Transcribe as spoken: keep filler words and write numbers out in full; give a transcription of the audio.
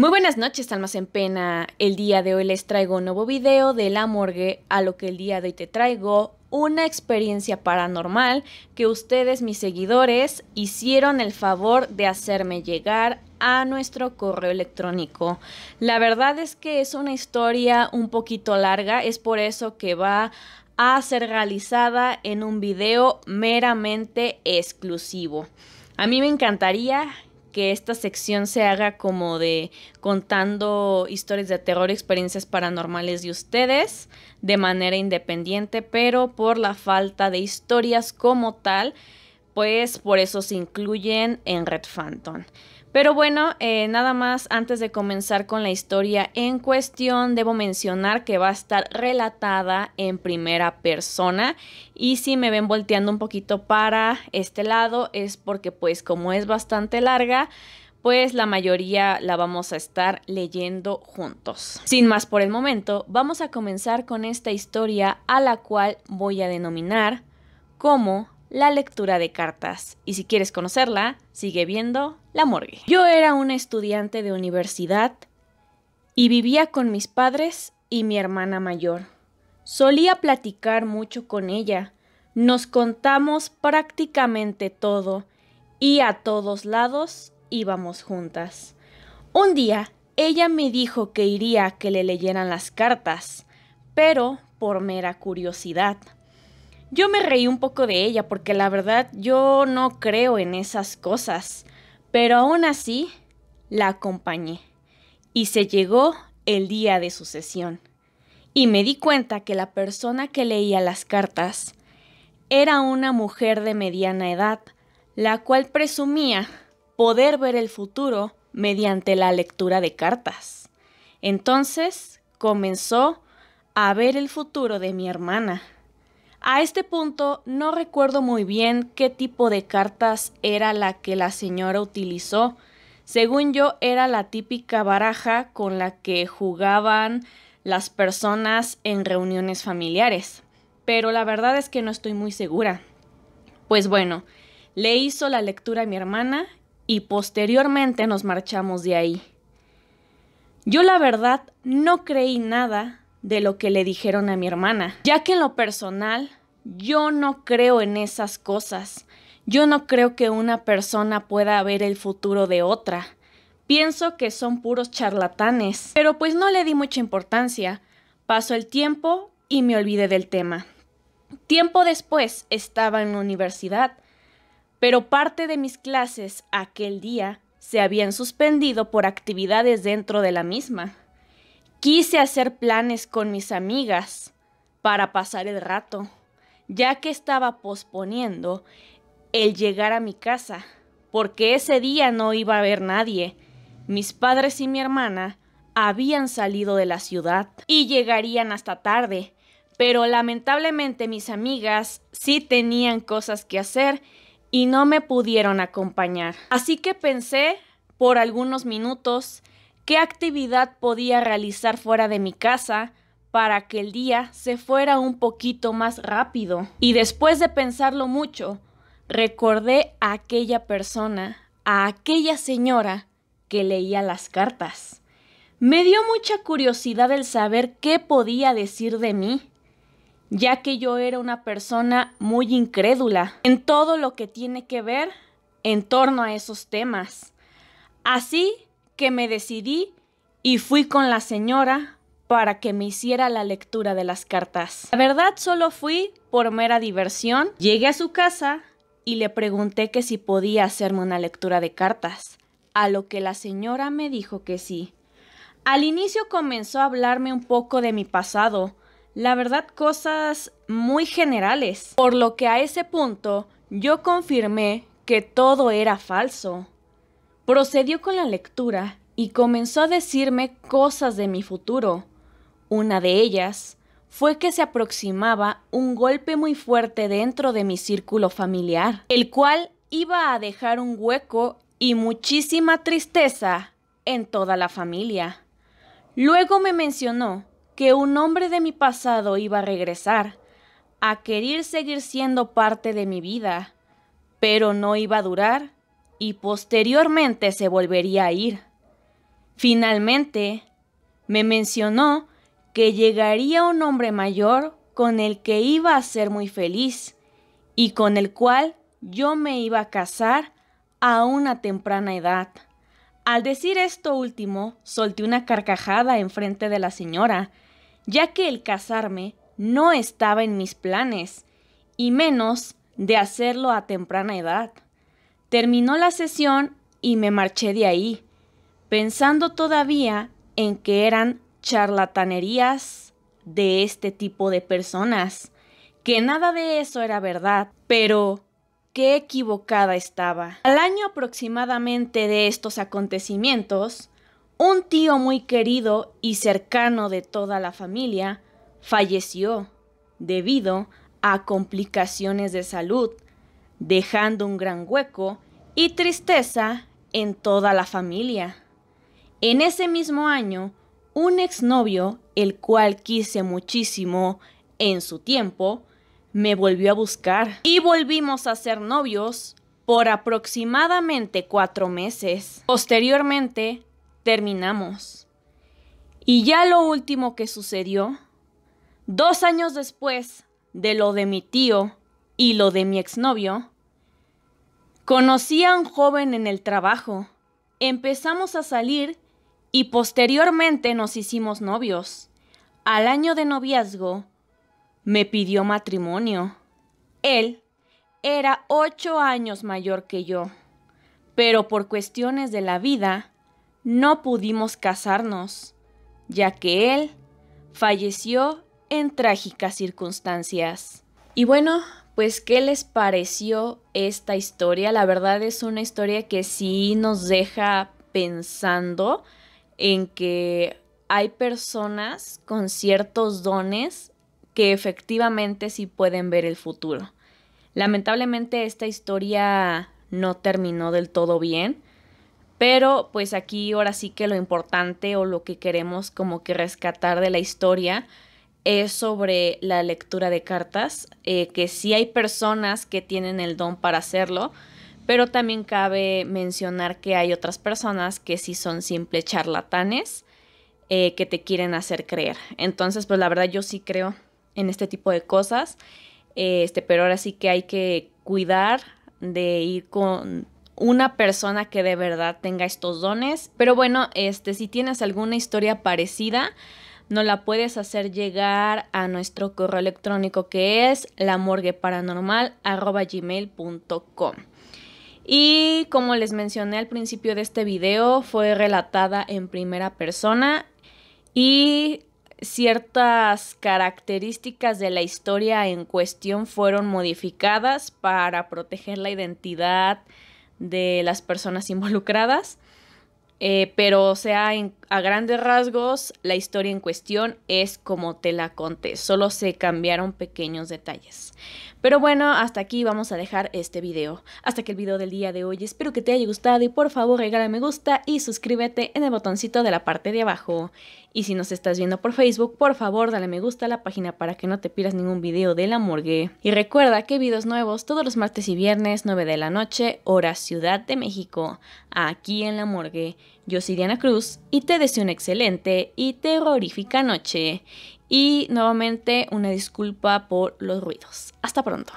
Muy buenas noches, almas en pena. El día de hoy les traigo un nuevo video de La Morgue, a lo que el día de hoy te traigo una experiencia paranormal que ustedes, mis seguidores, hicieron el favor de hacerme llegar a nuestro correo electrónico. La verdad es que es una historia un poquito larga, es por eso que va a ser realizada en un video meramente exclusivo. A mí me encantaría que esta sección se haga como de contando historias de terror y experiencias paranormales de ustedes de manera independiente, pero por la falta de historias como tal, pues por eso se incluyen en Red Phantom. Pero bueno, eh, nada más antes de comenzar con la historia en cuestión, debo mencionar que va a estar relatada en primera persona. Y si me ven volteando un poquito para este lado es porque pues como es bastante larga, pues la mayoría la vamos a estar leyendo juntos. Sin más por el momento, vamos a comenzar con esta historia a la cual voy a denominar como la lectura de cartas, y si quieres conocerla, sigue viendo La Morgue. Yo era una estudiante de universidad y vivía con mis padres y mi hermana mayor. Solía platicar mucho con ella, nos contamos prácticamente todo y a todos lados íbamos juntas. Un día ella me dijo que iría a que le leyeran las cartas, pero por mera curiosidad. Yo me reí un poco de ella porque la verdad yo no creo en esas cosas, pero aún así la acompañé y se llegó el día de su sesión y me di cuenta que la persona que leía las cartas era una mujer de mediana edad, la cual presumía poder ver el futuro mediante la lectura de cartas. Entonces comenzó a ver el futuro de mi hermana. A este punto no recuerdo muy bien qué tipo de cartas era la que la señora utilizó. Según yo, era la típica baraja con la que jugaban las personas en reuniones familiares. Pero la verdad es que no estoy muy segura. Pues bueno, le hizo la lectura a mi hermana y posteriormente nos marchamos de ahí. Yo la verdad no creí nada de lo que le dijeron a mi hermana, ya que en lo personal yo no creo en esas cosas. Yo no creo que una persona pueda ver el futuro de otra. Pienso que son puros charlatanes, pero pues no le di mucha importancia. Pasó el tiempo y me olvidé del tema. Tiempo después estaba en la universidad, pero parte de mis clases aquel día se habían suspendido por actividades dentro de la misma. Quise hacer planes con mis amigas para pasar el rato, ya que estaba posponiendo el llegar a mi casa, porque ese día no iba a haber nadie. Mis padres y mi hermana habían salido de la ciudad y llegarían hasta tarde, pero lamentablemente mis amigas sí tenían cosas que hacer y no me pudieron acompañar. Así que pensé por algunos minutos qué actividad podía realizar fuera de mi casa para que el día se fuera un poquito más rápido. Y después de pensarlo mucho, recordé a aquella persona, a aquella señora que leía las cartas. Me dio mucha curiosidad el saber qué podía decir de mí, ya que yo era una persona muy incrédula en todo lo que tiene que ver en torno a esos temas. Así que me decidí y fui con la señora para que me hiciera la lectura de las cartas. La verdad solo fui por mera diversión. Llegué a su casa y le pregunté que si podía hacerme una lectura de cartas, a lo que la señora me dijo que sí. Al inicio comenzó a hablarme un poco de mi pasado, la verdad cosas muy generales, por lo que a ese punto yo confirmé que todo era falso. Procedió con la lectura y comenzó a decirme cosas de mi futuro. Una de ellas fue que se aproximaba un golpe muy fuerte dentro de mi círculo familiar, el cual iba a dejar un hueco y muchísima tristeza en toda la familia. Luego me mencionó que un hombre de mi pasado iba a regresar, a querer seguir siendo parte de mi vida, pero no iba a durar y posteriormente se volvería a ir. Finalmente, me mencionó que llegaría un hombre mayor con el que iba a ser muy feliz y con el cual yo me iba a casar a una temprana edad. Al decir esto último, solté una carcajada enfrente de la señora, ya que el casarme no estaba en mis planes, y menos de hacerlo a temprana edad. Terminó la sesión y me marché de ahí, pensando todavía en que eran charlatanerías de este tipo de personas, que nada de eso era verdad, pero qué equivocada estaba. Al año aproximadamente de estos acontecimientos, un tío muy querido y cercano de toda la familia falleció debido a complicaciones de salud, dejando un gran hueco y tristeza en toda la familia. En ese mismo año, un exnovio, el cual quise muchísimo en su tiempo, me volvió a buscar y volvimos a ser novios por aproximadamente cuatro meses. Posteriormente, terminamos. Y ya lo último que sucedió, dos años después de lo de mi tío y lo de mi exnovio, conocí a un joven en el trabajo. Empezamos a salir y posteriormente nos hicimos novios. Al año de noviazgo, me pidió matrimonio. Él era ocho años mayor que yo, pero por cuestiones de la vida no pudimos casarnos, ya que él falleció en trágicas circunstancias. Y bueno, pues ¿qué les pareció esta historia? La verdad es una historia que sí nos deja pensando en que hay personas con ciertos dones que efectivamente sí pueden ver el futuro. Lamentablemente esta historia no terminó del todo bien, pero pues aquí ahora sí que lo importante o lo que queremos como que rescatar de la historia es sobre la lectura de cartas, eh, que sí hay personas que tienen el don para hacerlo, pero también cabe mencionar que hay otras personas que sí son simples charlatanes eh, que te quieren hacer creer. Entonces, pues la verdad yo sí creo en este tipo de cosas, este, pero ahora sí que hay que cuidar de ir con una persona que de verdad tenga estos dones. Pero bueno, este, si tienes alguna historia parecida, nos la puedes hacer llegar a nuestro correo electrónico que es lamorgueparanormal arroba gmail punto com. Y como les mencioné al principio de este video, fue relatada en primera persona y ciertas características de la historia en cuestión fueron modificadas para proteger la identidad de las personas involucradas, eh, pero o sea, en, a grandes rasgos la historia en cuestión es como te la conté, solo se cambiaron pequeños detalles. Pero bueno, hasta aquí vamos a dejar este video, hasta que el video del día de hoy. Espero que te haya gustado y por favor regala me gusta y suscríbete en el botoncito de la parte de abajo. Y si nos estás viendo por Facebook, por favor dale me gusta a la página para que no te pierdas ningún video de La Morgue. Y recuerda que hay videos nuevos todos los martes y viernes, nueve de la noche, hora Ciudad de México, aquí en La Morgue. Yo soy Diana Cruz y te deseo una excelente y terrorífica noche. Y nuevamente una disculpa por los ruidos. Hasta pronto.